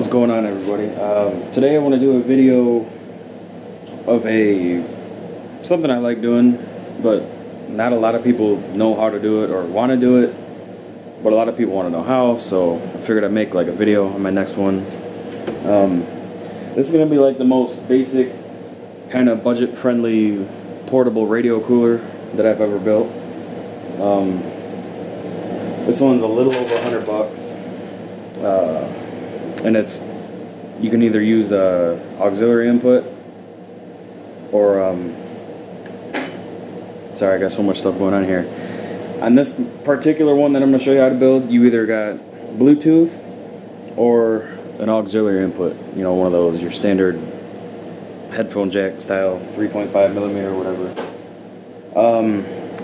What's going on, everybody? Today I want to do a video of something I like doing, but not a lot of people know how to do it or want to do it, but a lot of people want to know how, so I figured I'd make like a video on my next one. This is going to be like the most basic, kind of budget-friendly portable radio cooler that I've ever built. This one's a little over $100. And you can either use auxiliary input or sorry, I got so much stuff going on here. On this particular one that I'm going to show you how to build, you either got Bluetooth or an auxiliary input, you know, one of those, your standard headphone jack style 3.5mm, whatever.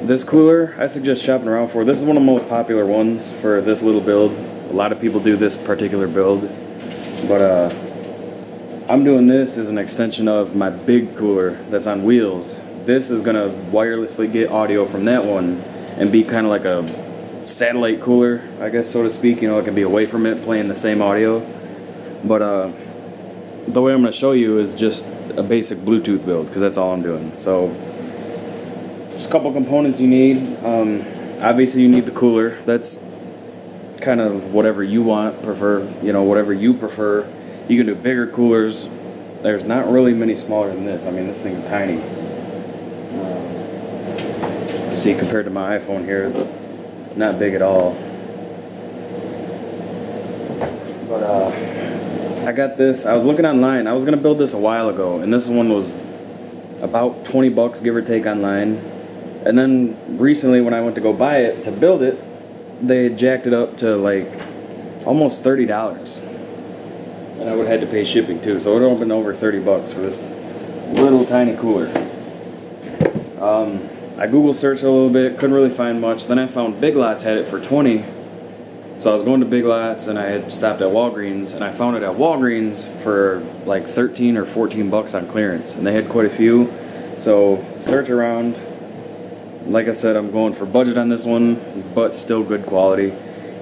This cooler I suggest shopping around for. This is one of the most popular ones for this little build. A lot of people do this particular build, but I'm doing this as an extension of my big cooler that's on wheels. This is going to wirelessly get audio from that one and be kind of like a satellite cooler, I guess, so to speak. You know, it can be away from it playing the same audio. But the way I'm going to show you is just a basic Bluetooth build, because that's all I'm doing. So just a couple components you need. Obviously you need the cooler. That's kind of whatever you want, whatever you prefer. You can do bigger coolers. There's not really many smaller than this. I mean, this thing's tiny. See, compared to my iPhone here, it's not big at all. But I got this. I was looking online. I was gonna build this a while ago, and this one was about 20 bucks, give or take, online. And then recently, when I went to go buy it to build it, they jacked it up to like almost $30, and I would have had to pay shipping too, so it would have been over 30 bucks for this little tiny cooler. I Google searched a little bit, couldn't really find much. Then I found Big Lots had it for 20, so I was going to Big Lots, and I had stopped at Walgreens, and I found it at Walgreens for like 13 or 14 bucks on clearance, and they had quite a few. So search around. Like I said, I'm going for budget on this one, but still good quality.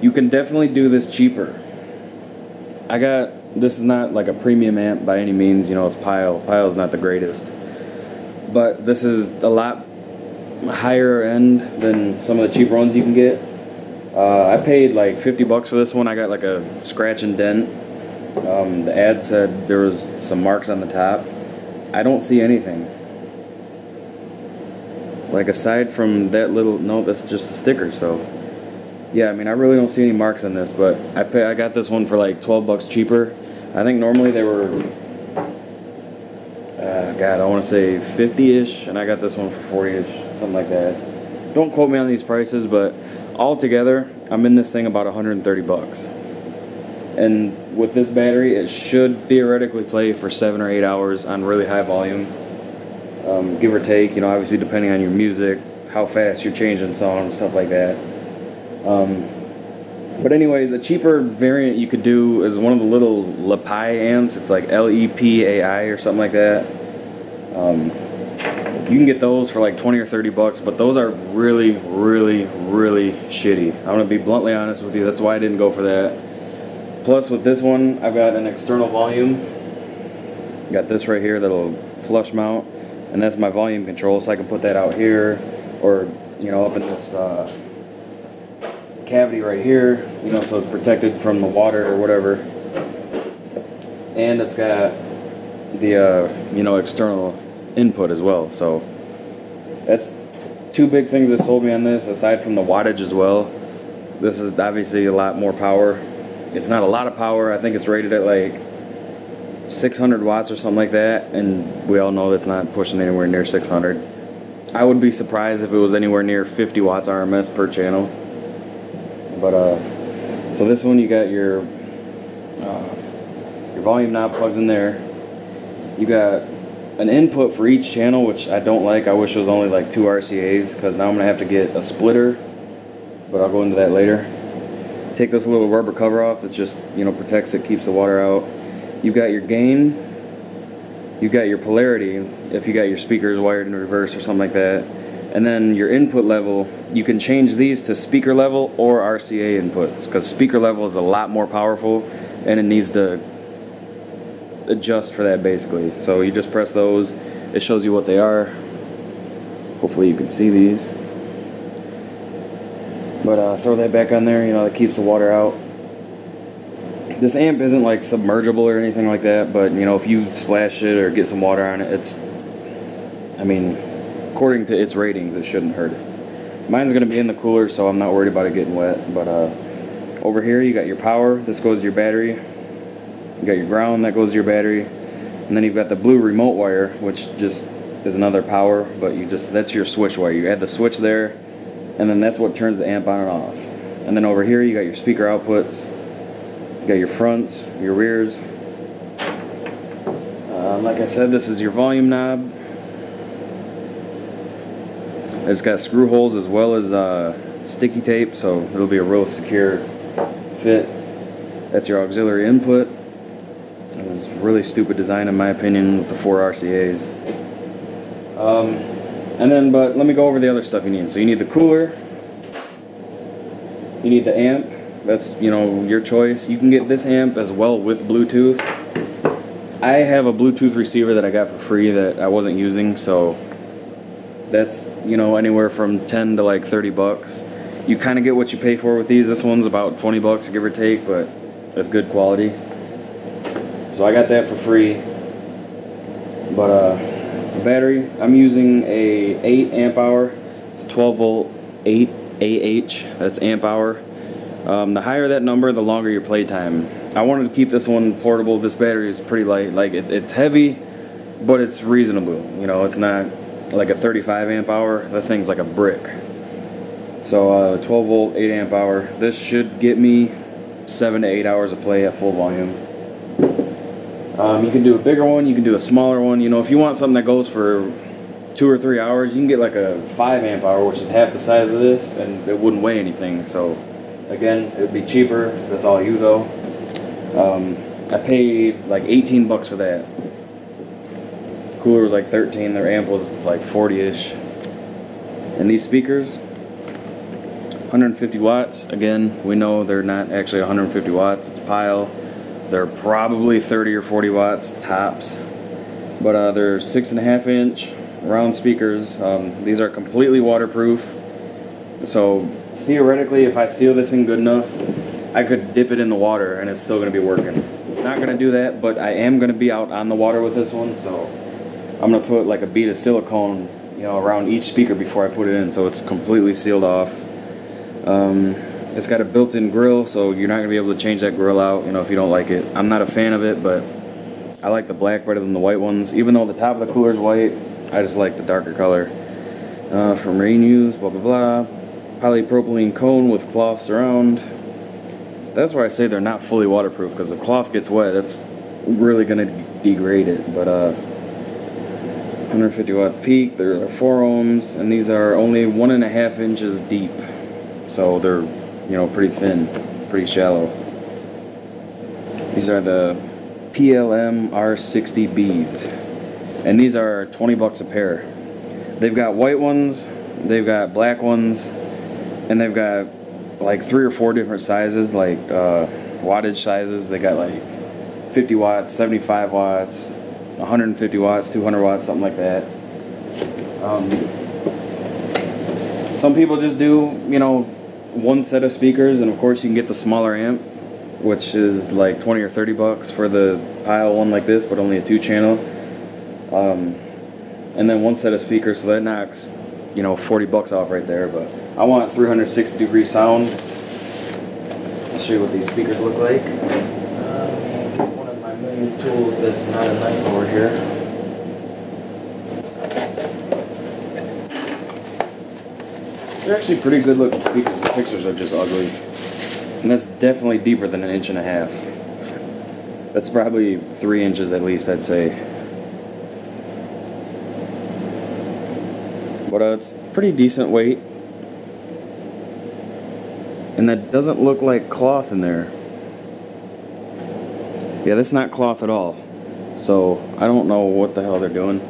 You can definitely do this cheaper. This is not like a premium amp by any means, you know, it's Pyle. Pyle's not the greatest. But this is a lot higher end than some of the cheaper ones you can get. I paid like 50 bucks for this one. I got like a scratch and dent. The ad said there was some marks on the top. I don't see anything. Like, aside from that little, no, that's just the sticker. So yeah, I mean, I really don't see any marks on this, but I got this one for like 12 bucks cheaper. I think normally they were, God, I want to say 50-ish, and I got this one for 40-ish, something like that. Don't quote me on these prices, but altogether, I'm in this thing about 130 bucks. And with this battery, it should theoretically play for 7 or 8 hours on really high volume. Give or take, you know, obviously depending on your music, how fast you're changing songs, stuff like that. But anyways, a cheaper variant you could do is one of the little LePai amps. It's like LePai or something like that. You can get those for like 20 or 30 bucks, but those are really, really, really shitty. I'm going to be bluntly honest with you. That's why I didn't go for that. Plus, with this one, I've got an external volume. Got this right here, that'll flush mount. And that's my volume control, so I can put that out here, or, you know, up in this cavity right here, you know, so it's protected from the water or whatever. And it's got the you know, external input as well. So that's two big things that sold me on this, aside from the wattage as well. This is obviously a lot more power. It's not a lot of power. I think it's rated at like 600 watts or something like that, and we all know that's not pushing anywhere near 600. I would be surprised if it was anywhere near 50 watts RMS per channel. But so this one, you got your volume knob plugs in there. You got an input for each channel, which I don't like. I wish it was only like 2 RCAs, because now I'm gonna have to get a splitter, but I'll go into that later. Take this little rubber cover off. That's just, you know, protects it, keeps the water out. You've got your gain, you've got your polarity, if you got your speakers wired in reverse or something like that, and then your input level. You can change these to speaker level or RCA inputs, because speaker level is a lot more powerful, and it needs to adjust for that basically. So you just press those, it shows you what they are. Hopefully you can see these. But throw that back on there, you know, that keeps the water out. This amp isn't like submergible or anything like that, but you know, if you splash it or get some water on it, it's, I mean, according to its ratings, it shouldn't hurt it. Mine's gonna be in the cooler, so I'm not worried about it getting wet. But over here you got your power, this goes to your battery. You got your ground, that goes to your battery. And then you've got the blue remote wire, which just is another power, but you just, that's your switch wire. You add the switch there, and then that's what turns the amp on and off. And then over here you got your speaker outputs, you got your fronts, your rears. Like I said, this is your volume knob. It's got screw holes as well as sticky tape, so it'll be a real secure fit. That's your auxiliary input. It was a really stupid design in my opinion with the 4 RCAs. But let me go over the other stuff you need. So you need the cooler, you need the amp, that's, you know, your choice. You can get this amp as well with Bluetooth. I have a Bluetooth receiver that I got for free that I wasn't using, so that's, you know, anywhere from 10 to like 30 bucks. You kind of get what you pay for with these. This one's about 20 bucks give or take, but that's good quality. So I got that for free. But battery, I'm using a 8 amp hour. It's 12 volt, 8 Ah. That's amp hour. The higher that number, the longer your play time. I wanted to keep this one portable. This battery is pretty light. Like it's heavy, but it's reasonable. You know, it's not like a 35 amp hour. That thing's like a brick. So 12 volt, 8 amp hour. This should get me 7 to 8 hours of play at full volume. You can do a bigger one, you can do a smaller one. You know, if you want something that goes for 2 or 3 hours, you can get like a 5 amp hour, which is half the size of this, and it wouldn't weigh anything. So again, it would be cheaper. That's all you though. I paid like 18 bucks for that. Cooler was like 13, their amp was like 40-ish. And these speakers, 150 watts. Again, we know they're not actually 150 watts, it's Pyle. They're probably 30 or 40 watts tops, but they're 6.5 inch round speakers. These are completely waterproof, so theoretically if I seal this in good enough, I could dip it in the water and it's still going to be working. Not going to do that, but I am going to be out on the water with this one, so I'm going to put like a bead of silicone, you know, around each speaker before I put it in, so it's completely sealed off. It's got a built-in grill, so you're not going to be able to change that grill out, you know, if you don't like it. I'm not a fan of it, but I like the black better than the white ones. Even though the top of the cooler is white, I just like the darker color. From rain use, blah, blah, blah. Polypropylene cone with cloths around. That's where I say they're not fully waterproof, because if cloth gets wet, that's really going to degrade it. But 150 watt peak, they're 4 ohms, and these are only 1.5 inches deep. So they're, you know, pretty thin, pretty shallow. These are the PLM R60Bs, and these are 20 bucks a pair. They've got white ones, they've got black ones, and they've got like 3 or 4 different sizes, like wattage sizes. They got like 50 watts, 75 watts, 150 watts, 200 watts, something like that. Some people just do, you know, one set of speakers, and of course you can get the smaller amp, which is like 20 or 30 bucks for the Pyle one like this, but only a 2-channel. And then one set of speakers, so that knocks, you know, 40 bucks off right there. But I want 360-degree sound. I'll show you what these speakers look like. One of my main tools that's not a knife over here. They're actually pretty good looking speakers, the pictures are just ugly. And that's definitely deeper than 1.5 inches. That's probably 3 inches at least, I'd say. But it's pretty decent weight. And that doesn't look like cloth in there. Yeah, that's not cloth at all. So I don't know what the hell they're doing.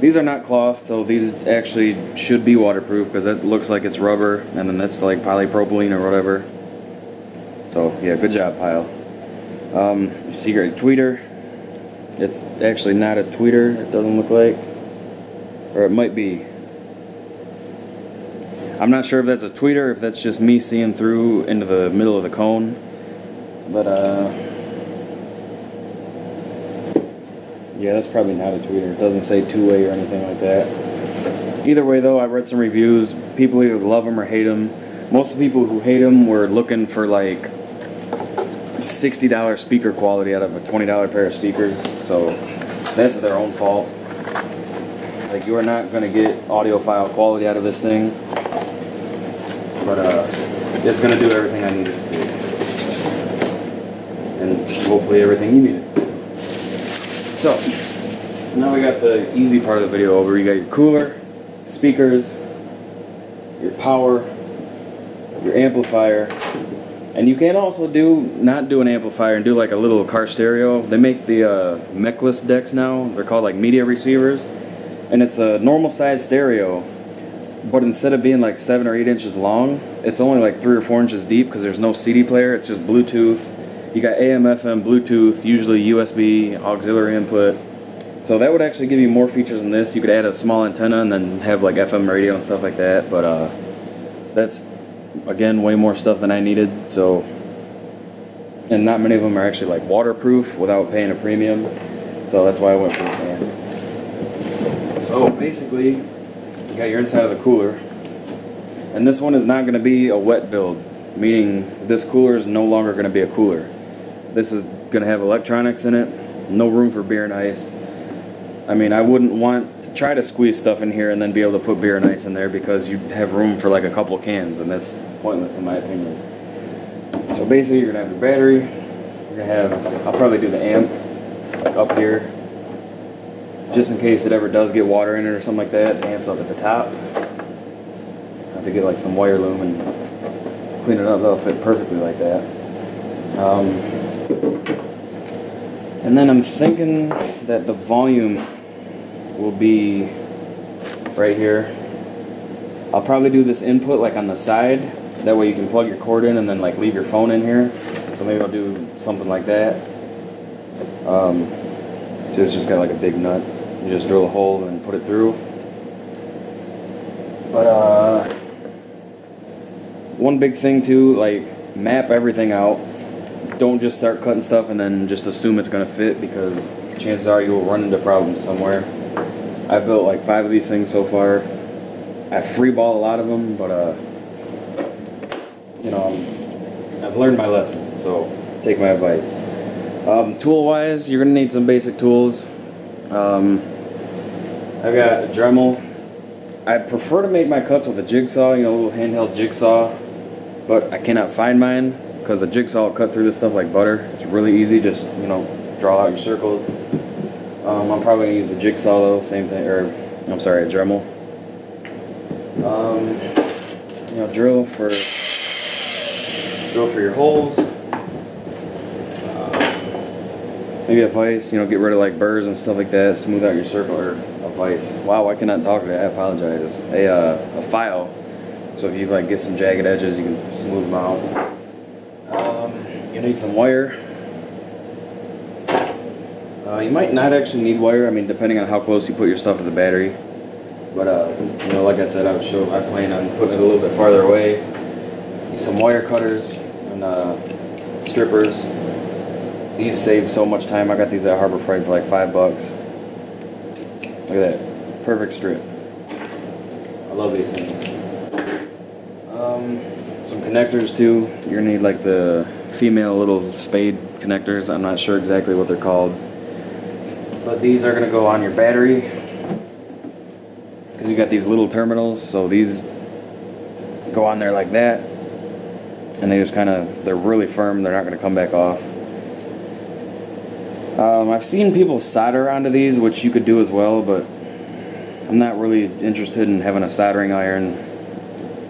These are not cloth, so these actually should be waterproof, because that looks like it's rubber, and then that's like polypropylene or whatever. So yeah, good job, Pyle. Cigarette tweeter, It's actually not a tweeter, it doesn't look like. Or it might be. I'm not sure if that's a tweeter, if that's just me seeing through into the middle of the cone. But, yeah, that's probably not a tweeter. It doesn't say two-way or anything like that. Either way, though, I read some reviews. People either love them or hate them. Most of the people who hate them were looking for, like, $60 speaker quality out of a $20 pair of speakers, so that's their own fault. Like, you are not going to get audiophile quality out of this thing, but it's going to do everything I need it to do, and hopefully everything you need it to do. So now we got the easy part of the video over. You got your cooler, speakers, your power, your amplifier. And you can also do, not do an amplifier and do like a little car stereo. They make the mechless decks now. They're called like media receivers. And it's a normal size stereo. But instead of being like 7 or 8 inches long, it's only like 3 or 4 inches deep because there's no CD player. It's just Bluetooth. You got AM, FM, Bluetooth, usually USB, auxiliary input. So that would actually give you more features than this. You could add a small antenna and then have like FM radio and stuff like that. But that's, again, way more stuff than I needed, so, and not many of them are actually like waterproof without paying a premium, so that's why I went for this hand. So basically, you got your inside of the cooler, and this one is not going to be a wet build, meaning this cooler is no longer going to be a cooler. This is going to have electronics in it, no room for beer and ice. I mean, I wouldn't want to try to squeeze stuff in here and then be able to put beer and ice in there because you have room for like a couple cans, and that's pointless in my opinion. So basically, you're going to have your battery, you're going to have, I'll probably do the amp like up here, just in case it ever does get water in it or something like that. The amp's up at the top. I have to get like some wire loom and clean it up. That'll fit perfectly like that. And then I'm thinking that the volume will be right here. I'll probably do this input like on the side, that way you can plug your cord in and then like leave your phone in here, so maybe I'll do something like that. So it's just got like a big nut, you just drill a hole and put it through. But one big thing too, like, map everything out. Don't just start cutting stuff and then just assume it's going to fit, because chances are you'll run into problems somewhere. I've built like 5 of these things so far. I freeball a lot of them, but you know, I've learned my lesson, so take my advice. Tool wise, you're going to need some basic tools. I've got a Dremel. I prefer to make my cuts with a jigsaw, you know, a little handheld jigsaw, but I cannot find mine because a jigsaw will cut through this stuff like butter. It's really easy, just, you know, draw out your circles. I'm probably going to use a jigsaw though, same thing, or I'm sorry, a Dremel. You know, drill for your holes. Maybe a vise, you know, get rid of like burrs and stuff like that, smooth out your circle, or a vise. Wow, I cannot talk today, I apologize. A file, so if you like get some jagged edges, you can smooth them out. You need some wire. You might not actually need wire, I mean, depending on how close you put your stuff to the battery. But, you know, like I said, I plan on putting it a little bit farther away. Some wire cutters and strippers. These save so much time. I got these at Harbor Freight for like $5. Look at that. Perfect strip. I love these things. Some connectors, too. You're going to need like the female little spade connectors. I'm not sure exactly what they're called. But these are going to go on your battery, because you got these little terminals, so these go on there like that, and they just kind of, they're really firm, they're not going to come back off. I've seen people solder onto these, which you could do as well, but I'm not really interested in having a soldering iron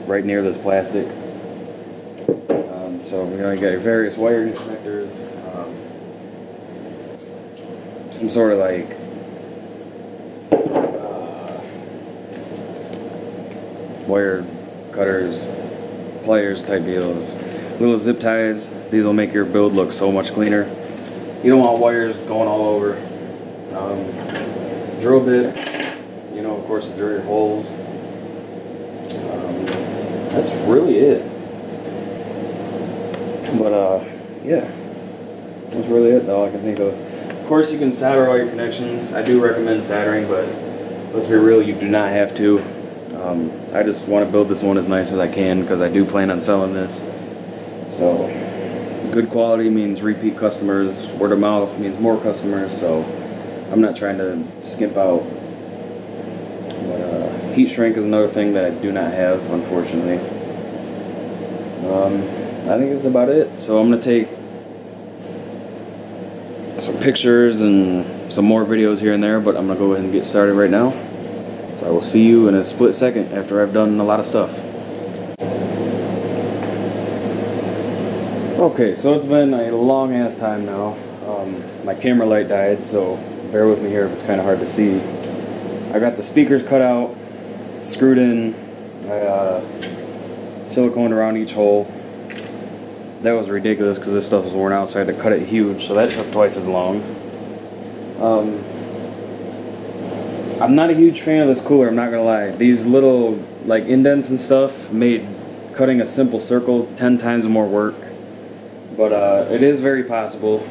right near this plastic. So you know, you got your various wire connectors, some sort of like wire cutters, pliers type deals, little zip ties. These will make your build look so much cleaner. You don't want wires going all over. Drilled it, you know, of course to drill your holes. That's really it. But yeah, that's really it though I can think of. Of course you can solder all your connections. I do recommend soldering, but let's be real, you do not have to. I just want to build this one as nice as I can because I do plan on selling this. So good quality means repeat customers, word of mouth means more customers, so I'm not trying to skimp out. But, heat shrink is another thing that I do not have, unfortunately. I think that's about it. So I'm going to take some pictures and some more videos here and there, but I'm going to go ahead and get started right now. So I will see you in a split second after I've done a lot of stuff. Okay, so it's been a long ass time now. My camera light died, so bear with me here if it's kind of hard to see. I got the speakers cut out, screwed in, silicone around each hole. That was ridiculous because this stuff was worn out, so I had to cut it huge, so that took twice as long. I'm not a huge fan of this cooler, I'm not gonna lie. These little like indents and stuff made cutting a simple circle 10 times more work, but it is very possible.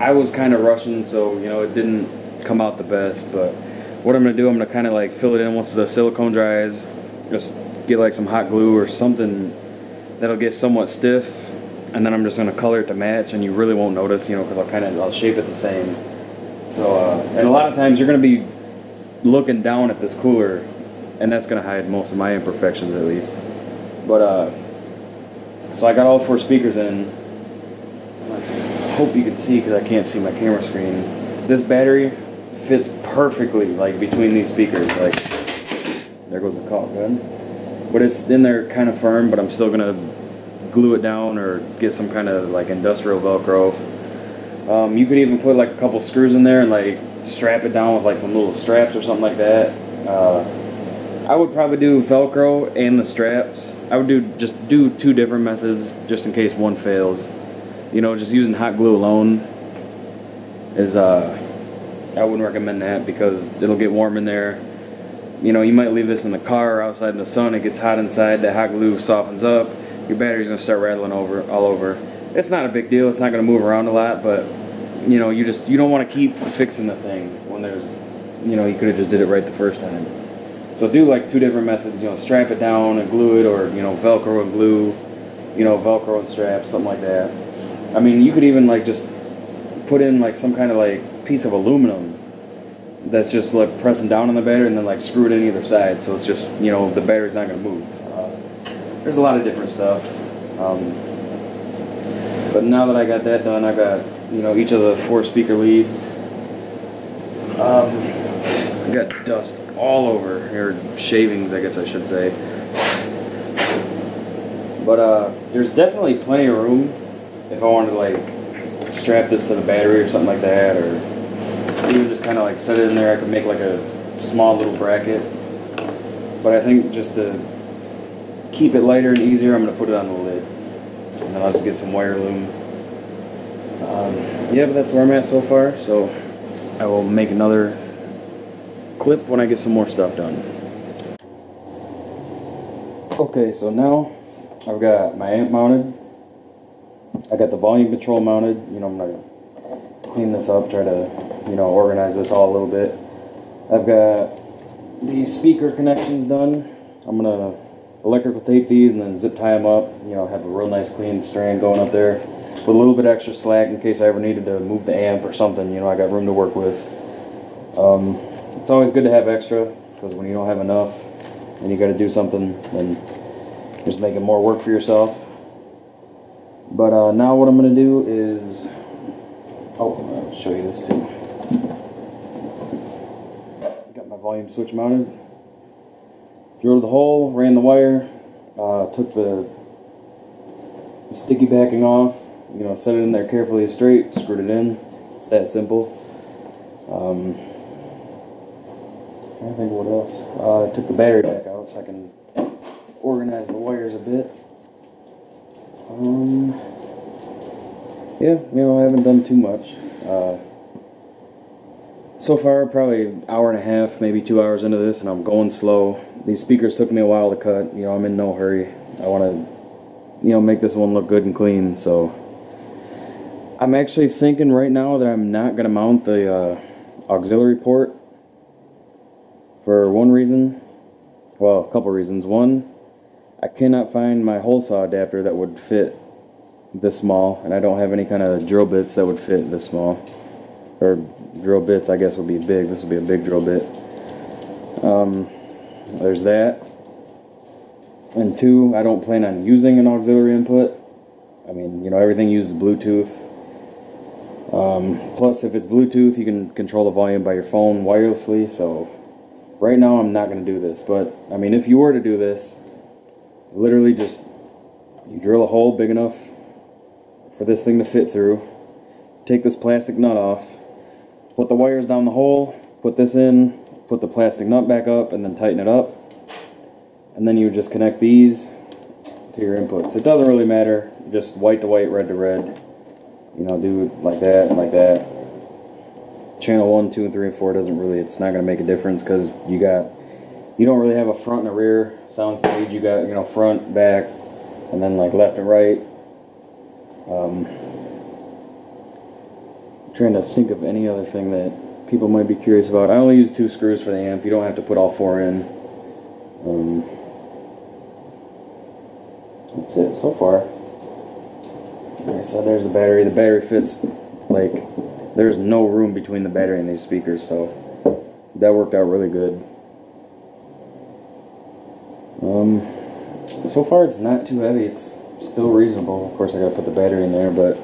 I was kind of rushing, so you know, it didn't come out the best, but what I'm gonna do, I'm gonna kind of like fill it in once the silicone dries, just get like some hot glue or something that'll get somewhat stiff, and then I'm just gonna color it to match, and you really won't notice, you know, because I'll shape it the same. So and a lot of times you're gonna be looking down at this cooler, and that's gonna hide most of my imperfections at least. But so I got all four speakers in. I hope you can see because I can't see my camera screen. This battery fits perfectly like between these speakers. Like there goes the caulk gun, but it's in there kind of firm, but I'm still gonna glue it down or get some kind of like industrial Velcro. You could even put like a couple screws in there and like strap it down with like some little straps or something like that. I would probably do Velcro and the straps. I would just do two different methods just in case one fails. You know, just using hot glue alone is I wouldn't recommend that because it'll get warm in there. You know, you might leave this in the car or outside in the sun, it gets hot inside, that hot glue softens up, your battery's gonna start rattling all over. It's not a big deal, it's not gonna move around a lot, but you know, you don't want to keep fixing the thing when there's, you know, you could have just did it right the first time. So do like two different methods, you know, strap it down and glue it, or you know, Velcro and glue, you know, Velcro and strap, something like that. I mean, you could even like just put in like some kind of like piece of aluminum that's just like pressing down on the battery and then like screw it in either side, so it's just, you know, the battery's not going to move. There's a lot of different stuff, but now that I got that done, I got, you know, each of the four speaker leads. I got dust all over, or shavings I guess I should say, but there's definitely plenty of room if I wanted to like strap this to the battery or something like that, or even just kind of like set it in there. I could make like a small little bracket, but I think just to keep it lighter and easier, I'm going to put it on the lid, and then I'll just get some wire loom. Yeah, but that's where I'm at so far, so I will make another clip when I get some more stuff done. Okay, so now I've got my amp mounted, I got the volume control mounted. You know, I'm going to clean this up, try to, you know, organize this all a little bit. I've got the speaker connections done. I'm going to electrical tape these and then zip tie them up. You know, have a real nice clean strand going up there. With a little bit extra slack in case I ever needed to move the amp or something. You know, I got room to work with. It's always good to have extra because when you don't have enough and you got to do something, then you're just making more work for yourself. But now what I'm going to do is, oh, I'll show you this too. Got my volume switch mounted. Drilled the hole, ran the wire, took the sticky backing off, you know, set it in there carefully straight, screwed it in. It's that simple. I think what else? I took the battery back out so I can organize the wires a bit. Yeah, you know, I haven't done too much. So far, probably an hour and a half, maybe 2 hours into this, and I'm going slow. These speakers took me a while to cut. You know, I'm in no hurry. I want to, you know, make this one look good and clean. So I'm actually thinking right now that I'm not going to mount the auxiliary port for one reason. Well, a couple reasons. One, I cannot find my hole saw adapter that would fit this small, and I don't have any kind of drill bits that would fit this small. Or drill bits, I guess, would be big. This would be a big drill bit. There's that. And two, I don't plan on using an auxiliary input. I mean, you know, everything uses Bluetooth. Plus, if it's Bluetooth, you can control the volume by your phone wirelessly. So right now, I'm not going to do this. But, I mean, if you were to do this, literally just you drill a hole big enough for this thing to fit through. Take this plastic nut off. Put the wires down the hole, put this in, put the plastic nut back up, and then tighten it up. And then you just connect these to your inputs. It doesn't really matter, just white to white, red to red. You know, do like that and like that. Channel 1, 2, and 3, and 4 doesn't really, it's not going to make a difference because you don't really have a front and a rear sound stage. You got, you know, front, back, and then like left and right. Trying to think of any other thing that people might be curious about. I only use 2 screws for the amp. You don't have to put all 4 in. That's it so far. Alright, so there's the battery. The battery fits, like, there's no room between the battery and these speakers, so that worked out really good. So far it's not too heavy. It's still reasonable. Of course I gotta put the battery in there, but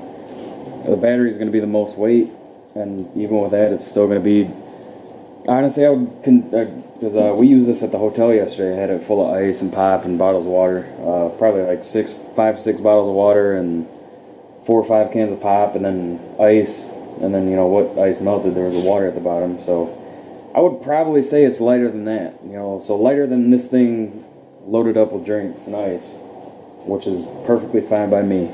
the battery is going to be the most weight, and even with that, it's still going to be. Honestly, I would, because we used this at the hotel yesterday. I had it full of ice and pop and bottles of water. Probably like 5, 6 bottles of water and 4 or 5 cans of pop, and then ice, and then you know what ice melted. There was water at the bottom, so I would probably say it's lighter than that. You know, so lighter than this thing loaded up with drinks and ice, which is perfectly fine by me.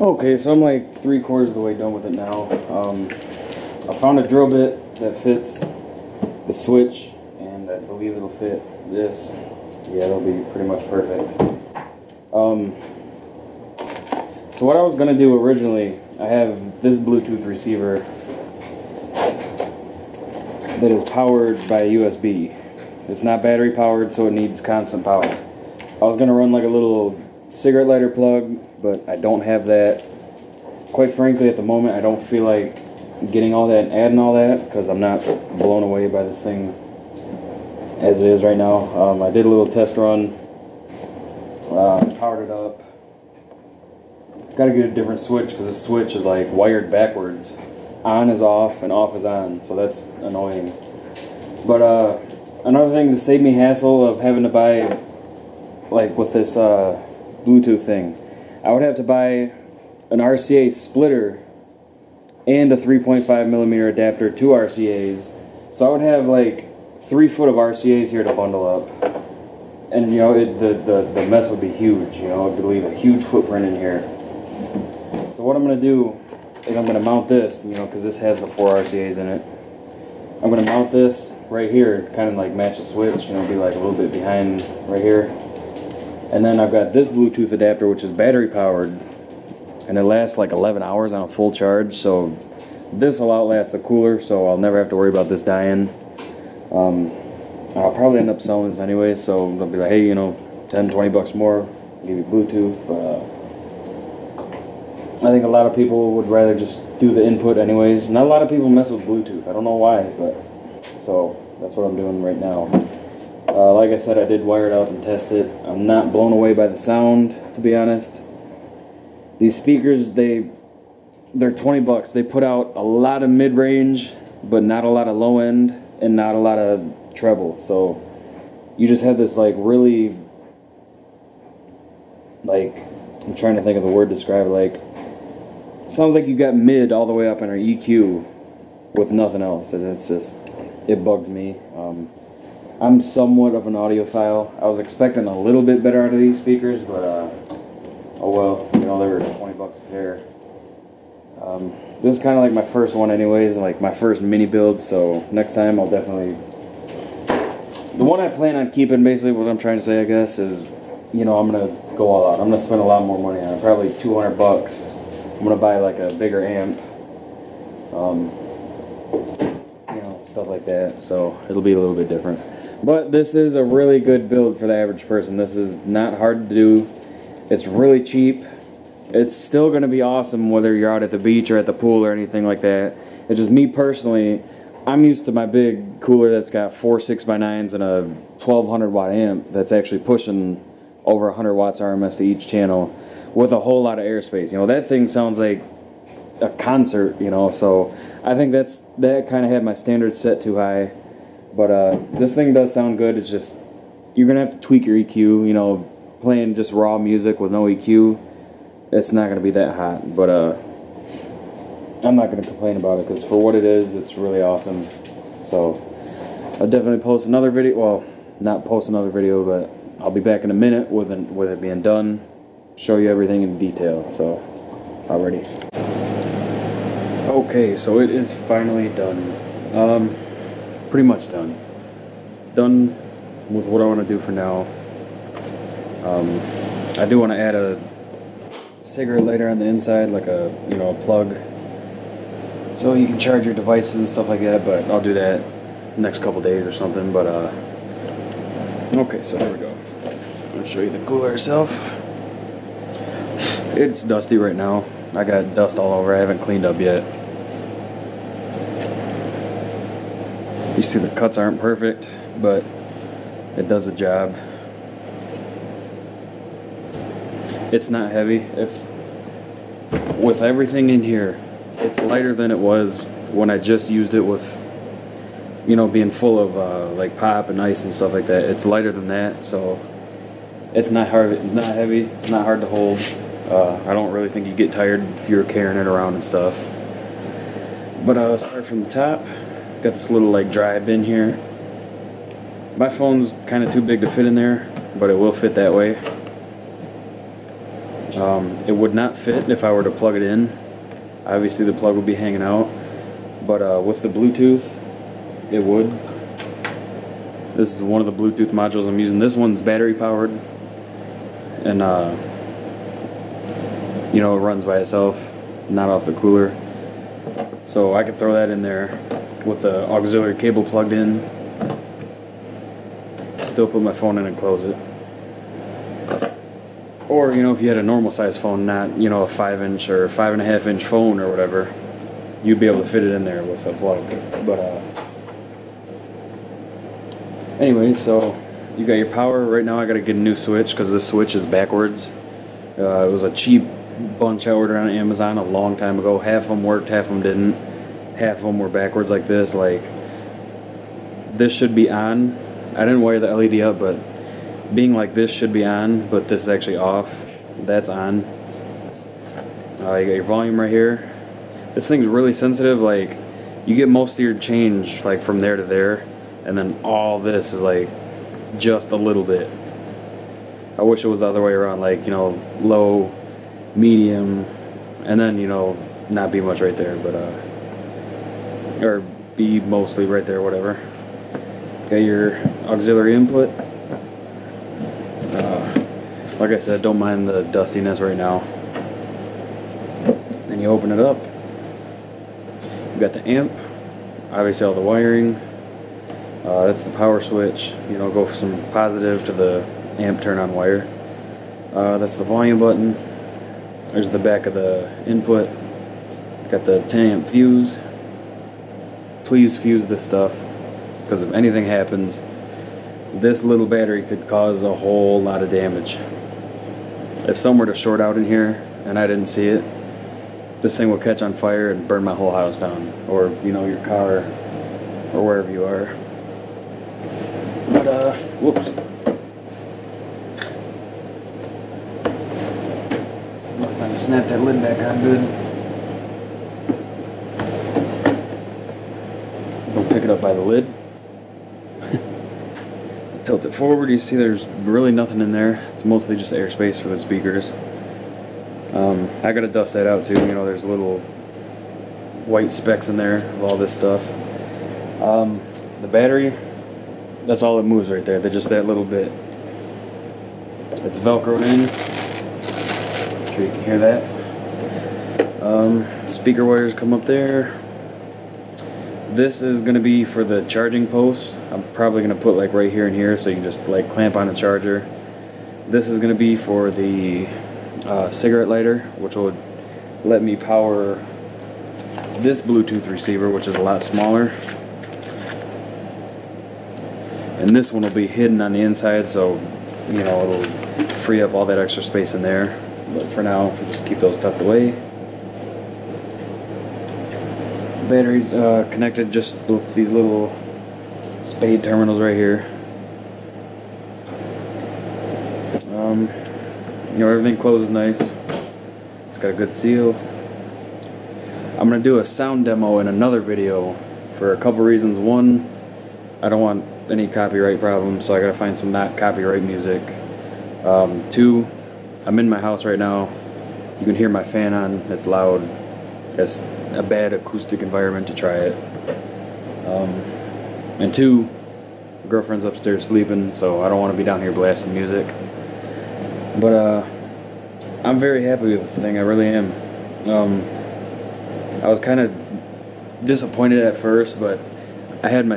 Okay, so I'm like 3/4 of the way done with it now. I found a drill bit that fits the switch, and I believe it'll fit this. Yeah, it'll be pretty much perfect. So what I was gonna do originally, I have this Bluetooth receiver that is powered by USB. It's not battery powered, so it needs constant power. I was gonna run like a little cigarette lighter plug, but I don't have that. Quite frankly, at the moment, I don't feel like getting all that and adding all that because I'm not blown away by this thing as it is right now. I did a little test run, powered it up. Got to get a different switch because this switch is like wired backwards. On is off and off is on, so that's annoying. But another thing to save me hassle of having to buy, like with this Bluetooth thing, I would have to buy an RCA splitter and a 3.5mm adapter to RCAs. So I would have like 3 foot of RCAs here to bundle up. And you know, the mess would be huge, you know, I could leave a huge footprint in here. So what I'm going to do is I'm going to mount this, you know, because this has the 4 RCAs in it. I'm going to mount this right here, kind of like match the switch, you know, be like a little bit behind right here. And then I've got this Bluetooth adapter, which is battery powered, and it lasts like 11 hours on a full charge, so this will outlast the cooler, so I'll never have to worry about this dying. I'll probably end up selling this anyway, so they'll be like, hey, you know, 10, 20 bucks more, give you Bluetooth, but I think a lot of people would rather just do the input anyways. Not a lot of people mess with Bluetooth, I don't know why, but so that's what I'm doing right now. Like I said, I did wire it out and test it. I'm not blown away by the sound, to be honest. These speakers, they're 20 bucks. They put out a lot of mid-range, but not a lot of low-end, and not a lot of treble. So you just have this, like, really, like, I'm trying to think of the word to describe, like, it sounds like you got mid all the way up in our EQ with nothing else, and it's just, it bugs me. I'm somewhat of an audiophile. I was expecting a little bit better out of these speakers, but oh well. You know, they were 20 bucks a pair. This is kind of like my first one anyways, like my first mini build, so next time I'll definitely... The one I plan on keeping, basically what I'm trying to say, I guess, is, you know, I'm going to go all out. I'm going to spend a lot more money on it, probably 200 bucks. I'm going to buy like a bigger amp, you know, stuff like that, so it'll be a little bit different. But this is a really good build for the average person. This is not hard to do. It's really cheap. It's still going to be awesome whether you're out at the beach or at the pool or anything like that. It's just me personally, I'm used to my big cooler that's got 4 6x9s and a 1200 watt amp that's actually pushing over 100 watts RMS to each channel with a whole lot of airspace. You know, that thing sounds like a concert, you know, so I think that kind of had my standards set too high. But this thing does sound good. It's just, you're going to have to tweak your EQ, you know, playing just raw music with no EQ. It's not going to be that hot, but I'm not going to complain about it, because for what it is, it's really awesome. So I'll definitely post another video, well, not post another video, but I'll be back in a minute with it being done, show you everything in detail. So, already. Okay, so it is finally done. Pretty much done. Done with what I want to do for now. I do want to add a cigarette lighter on the inside, like a, you know, a plug, so you can charge your devices and stuff like that, but I'll do that next couple days or something. But okay, so here we go. I'll show you the cooler itself. It's dusty right now. I got dust all over. I haven't cleaned up yet. You see the cuts aren't perfect, but it does the job. It's not heavy. It's, with everything in here, it's lighter than it was when I just used it with, you know, being full of like pop and ice and stuff like that. It's lighter than that, so it's not hard, not heavy. It's not hard to hold. I don't really think you get tired if you're carrying it around and stuff. But let's start from the top. Got this little like dry bin here. My phone's kind of too big to fit in there, but it will fit that way. It would not fit if I were to plug it in. Obviously the plug would be hanging out, but with the Bluetooth it would. This is one of the Bluetooth modules I'm using. This one's battery powered, and you know, it runs by itself, not off the cooler, so I could throw that in there with the auxiliary cable plugged in, still put my phone in and close it. Or, you know, if you had a normal size phone, not, you know, a 5-inch or 5.5-inch phone or whatever, you'd be able to fit it in there with a plug. But anyway, so you got your power. Right now I gotta get a new switch, because this switch is backwards. It was a cheap bunch I ordered on Amazon a long time ago. Half of them worked, half of them didn't. Half of them were backwards like this. Like, this should be on. I didn't wire the LED up, but being like this should be on, but this is actually off. That's on. You got your volume right here. This thing's really sensitive. Like, you get most of your change like from there to there, and then all this is like just a little bit. I wish it was the other way around, like, you know, low, medium, and then, you know, not be much right there, but or be mostly right there, whatever. Got your auxiliary input. Like I said, don't mind the dustiness right now. Then you open it up. You got the amp, obviously all the wiring. That's the power switch. You know, go from positive to the amp turn on wire. That's the volume button. There's the back of the input. Got the 10 amp fuse. Please fuse this stuff, because if anything happens, this little battery could cause a whole lot of damage. If some were to short out in here and I didn't see it, this thing would catch on fire and burn my whole house down, or, you know, your car, or wherever you are. But whoops. Must not have snapped that lid back on good. Don't pick it up by the lid. Tilt it forward, you see there's really nothing in there. It's mostly just airspace for the speakers. I gotta dust that out too. You know, there's little white specks in there of all this stuff. The battery, that's all it moves right there. They're just that little bit. It's velcroed in. I'm sure you can hear that. Speaker wires come up there. This is going to be for the charging posts. I'm probably going to put like right here and here, so you can just like clamp on a charger. This is going to be for the cigarette lighter, which will let me power this Bluetooth receiver, which is a lot smaller. And this one will be hidden on the inside, so you know, it'll free up all that extra space in there. But for now, just keep those tucked away. Batteries connected just with these little spade terminals right here. You know, everything closes nice. It's got a good seal. I'm gonna do a sound demo in another video for a couple reasons. One, I don't want any copyright problems, so I gotta find some not copyright music. Two, I'm in my house right now. You can hear my fan on. It's loud. It's a bad acoustic environment to try it. And two, my girlfriend's upstairs sleeping, so I don't want to be down here blasting music. But I'm very happy with this thing. I really am. I was kind of disappointed at first, but I had my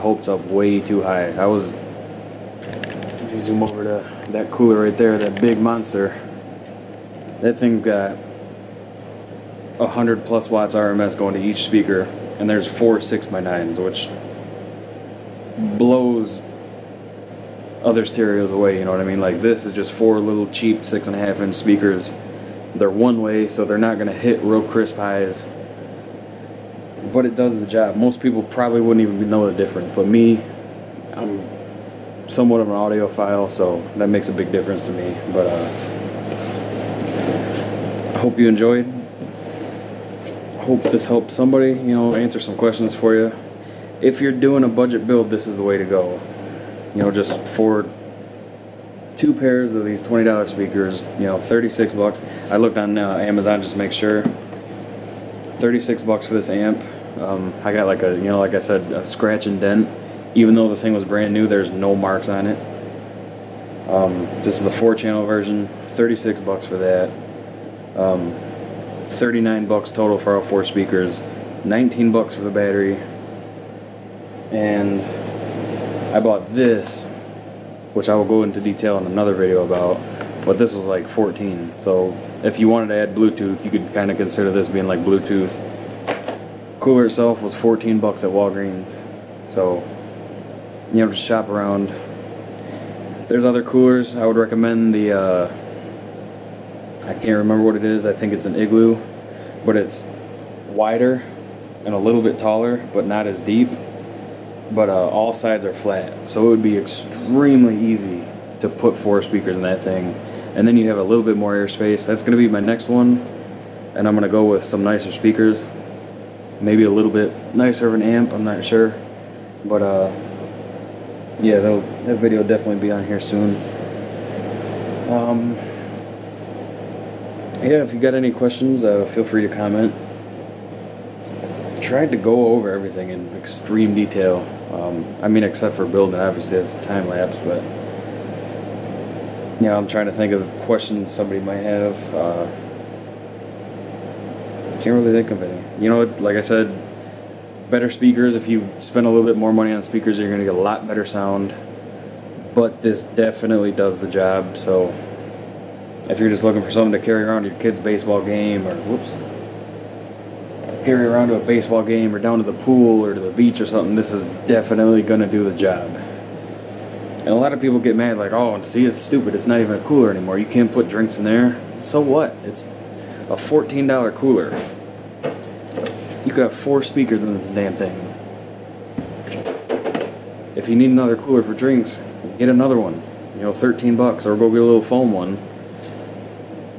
hopes up way too high. I was. If you zoom over to that cooler right there, that big monster. That thing got 100 plus watts RMS going to each speaker, and there's 4 6x9s, which blows other stereos away. You know what I mean? Like, this is just 4 little cheap 6.5-inch speakers. They're one way, so they're not gonna hit real crisp highs, but it does the job. Most people probably wouldn't even know the difference, but me, I'm somewhat of an audiophile, so that makes a big difference to me. But I hope you enjoyed. Hope this helps somebody, you know, answer some questions for you. If you're doing a budget build, this is the way to go. You know, just for 2 pairs of these $20 speakers, you know, 36 bucks. I looked on Amazon just to make sure. 36 bucks for this amp. I got like a, you know, like I said, a scratch and dent. Even though the thing was brand new, there's no marks on it. This is the 4-channel version. 36 bucks for that. 39 bucks total for all 4 speakers, 19 bucks for the battery, and I bought this, which I will go into detail in another video about, but this was like 14. So if you wanted to add Bluetooth, you could kind of consider this being like Bluetooth. Cooler itself was 14 bucks at Walgreens, so you know, just shop around. There's other coolers. I would recommend the I can't remember what it is. I think it's an Igloo, but it's wider and a little bit taller, but not as deep. But all sides are flat, so it would be extremely easy to put 4 speakers in that thing. And then you have a little bit more airspace. That's going to be my next one, and I'm going to go with some nicer speakers. Maybe a little bit nicer of an amp, I'm not sure. But yeah, that video will definitely be on here soon. Yeah, if you got any questions, feel free to comment. I tried to go over everything in extreme detail. I mean, except for building, obviously that's a time lapse, but you know, I'm trying to think of questions somebody might have. Can't really think of any. You know, like I said, better speakers. If you spend a little bit more money on speakers, you're gonna get a lot better sound. But this definitely does the job. So if you're just looking for something to carry around to your kid's baseball game, or carry around to a baseball game, or down to the pool, or to the beach, or something, this is definitely gonna do the job. And a lot of people get mad, like, oh, see, it's stupid. It's not even a cooler anymore. You can't put drinks in there. So what? It's a $14 cooler. You could have 4 speakers in this damn thing. If you need another cooler for drinks, get another one. You know, 13 bucks, or go get a little foam one.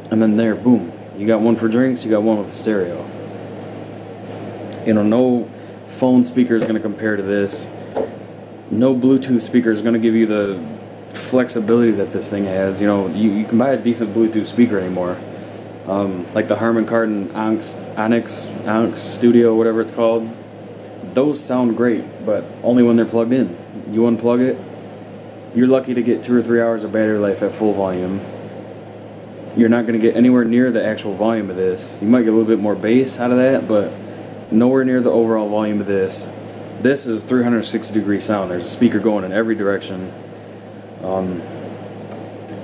And then there, boom, you got one for drinks, you got one with a stereo. You know, no phone speaker is going to compare to this. No Bluetooth speaker is going to give you the flexibility that this thing has. You know, you can buy a decent Bluetooth speaker anymore. like the Harman Kardon Onyx Studio, whatever it's called. Those sound great, but only when they're plugged in. You unplug it, you're lucky to get 2 or 3 hours of battery life at full volume. You're not going to get anywhere near the actual volume of this. You might get a little bit more bass out of that, but nowhere near the overall volume of this. This is 360-degree sound. There's a speaker going in every direction. You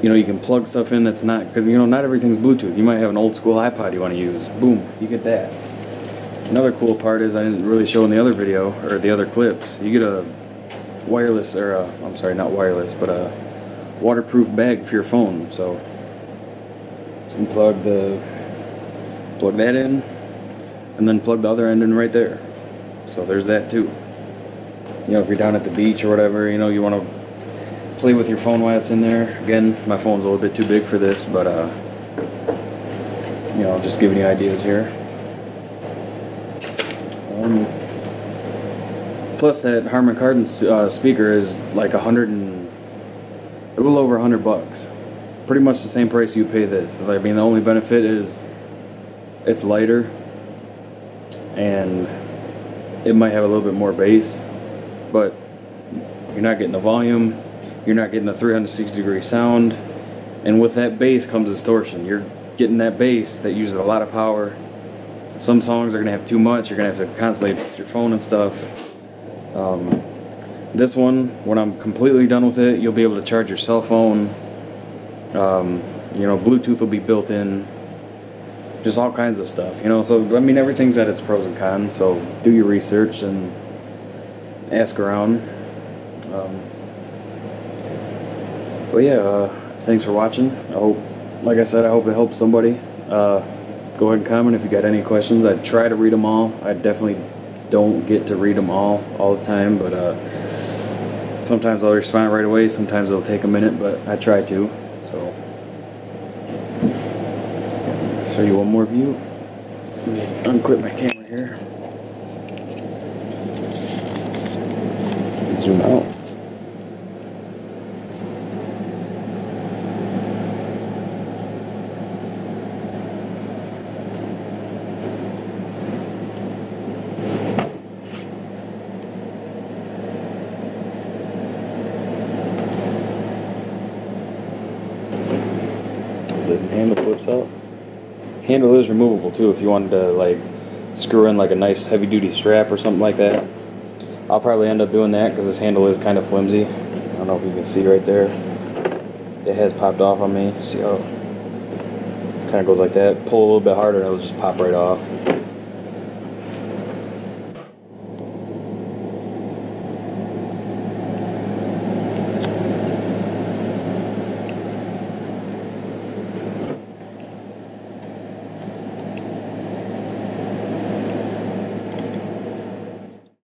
know, you can plug stuff in that's not, because you know, not everything's Bluetooth. You might have an old school iPod you want to use. Boom, you get that. Another cool part is, I didn't really show in the other video or the other clips, you get a wireless, or a, I'm sorry, not wireless, but a waterproof bag for your phone. So you plug the that in, and then plug the other end in right there. So there's that too. You know, if you're down at the beach or whatever, you know, you want to play with your phone while it's in there. Again, my phone's a little bit too big for this, but you know, just giving you ideas here. Plus, that Harman Kardon speaker is like a little over $100. Pretty much the same price you pay this. I mean, the only benefit is it's lighter, and it might have a little bit more bass, but you're not getting the volume. You're not getting the 360-degree sound, and with that bass comes distortion. You're getting that bass that uses a lot of power. Some songs are going to have too much. You're going to have to constantly hit your phone and stuff. This one, when I'm completely done with it, you'll be able to charge your cell phone. You know, Bluetooth will be built in. Just all kinds of stuff. You know, so I mean, everything's at its pros and cons. So do your research and ask around. But yeah, thanks for watching. I hope, like I said, I hope it helps somebody. Go ahead and comment if you got any questions. I try to read them all. I definitely don't get to read them all the time, but sometimes I'll respond right away. Sometimes it'll take a minute, but I try to. So, I'll show you one more view. Let me unclip my camera here. Zoom out. Handle flips out. Handle is removable too if you wanted to like screw in like a nice heavy duty strap or something like that. I'll probably end up doing that because this handle is kind of flimsy. I don't know if you can see right there. It has popped off on me. See how it kind of goes like that. Pull a little bit harder and it'll just pop right off.